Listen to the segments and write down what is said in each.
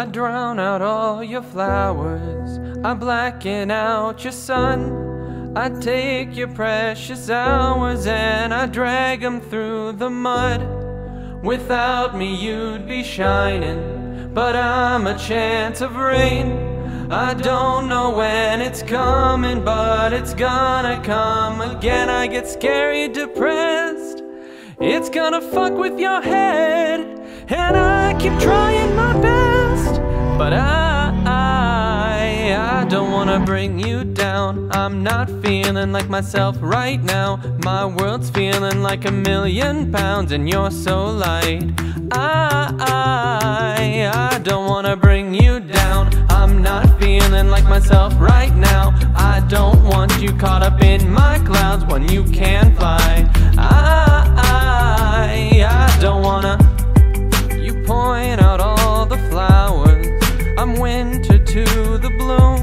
I drown out all your flowers, I blacken out your sun, I take your precious hours and I drag them through the mud. Without me you'd be shining, but I'm a chance of rain. I don't know when it's coming, but it's gonna come again. I get scary, depressed, it's gonna fuck with your head. And I keep trying my best, but I don't wanna bring you down. I'm not feeling like myself right now. My world's feeling like £1,000,000 and you're so light. I don't wanna bring you down. I'm not feeling like myself right now. I don't want you caught up in my clouds when you can't fly. I don't wanna. Point out all the flowers, I'm winter to the bloom.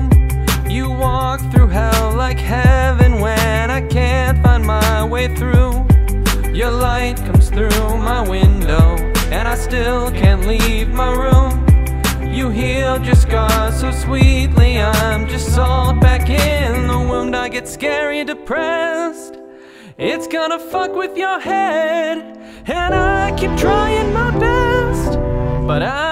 You walk through hell like heaven when I can't find my way through. Your light comes through my window and I still can't leave my room. You healed your scars so sweetly, I'm just salt back in the wound. I get scary, depressed, it's gonna fuck with your head. And I keep trying my best, but I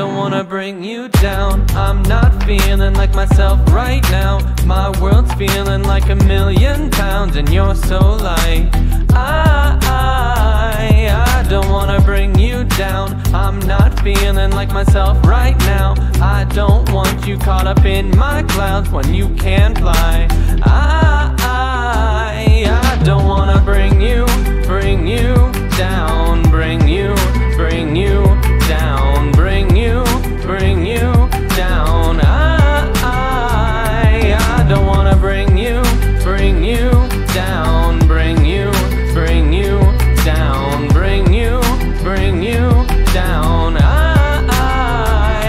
don't wanna bring you down. I'm not feeling like myself right now. My world's feeling like £1,000,000 and you're so light. I don't wanna bring you down. I'm not feeling like myself right now. I don't want you caught up in my clouds when you can't fly. I don't wanna bring you down, bring you down, bring you down. I don't wanna bring you down, bring you down, bring you down. I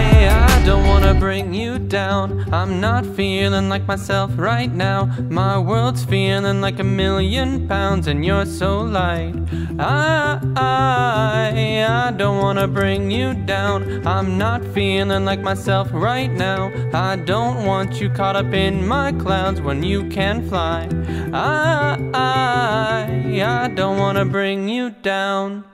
don't wanna bring you down. I'm not feeling like myself right now. My world's feeling like £1,000,000 and you're so light. I don't wanna bring you down. I'm not feeling like myself right now. I don't want you caught up in my clouds when you can fly. I don't wanna bring you down.